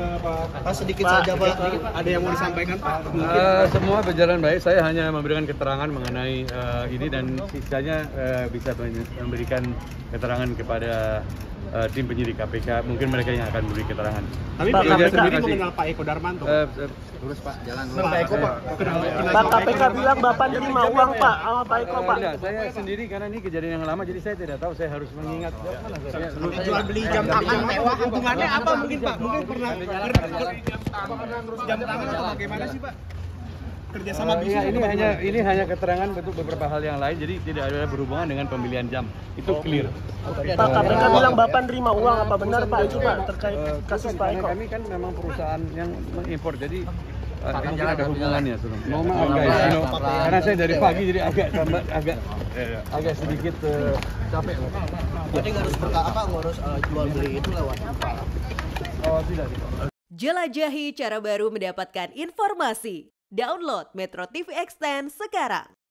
Pak, sedikit saja Pak, ada yang mau disampaikan Pak? Semua berjalan baik, saya hanya memberikan keterangan mengenai ini dan sisanya bisa memberikan keterangan kepada tim penyidik KPK, mungkin mereka yang akan memberi keterangan. Tapi KPK mengenal Pak Eko Darmanto? Terus Pak, jalan dulu. Pak Eko Pak, Pak KPK bilang Bapak terima uang Pak, sama Pak Eko Pak. Tidak, saya sendiri karena ini kejadian yang lama, jadi saya tidak tahu, saya harus mengingat. Jual beli jam tangan mewah, hubungannya apa mungkin Pak? Mungkin pernah jam tangan atau bagaimana sih Pak? Kerjasama bisnis ya, ini hanya keterangan untuk beberapa hal yang lain, jadi tidak ada berhubungan dengan pemilihan jam. Itu clear. Okay. Pak KPK bilang Bapak nerima uang, apa benar Pak itu Pak terkait kasus Pak Eko? Kami kan memang perusahaan yang mengimpor, jadi mungkin ada hubungannya. Mohon maaf guys, karena saya dari pagi jadi agak sedikit capek. Jadi harus jual beli itu lewat apa? Oh tidak. Jelajahi cara baru mendapatkan informasi. Download Metro TV Extend sekarang.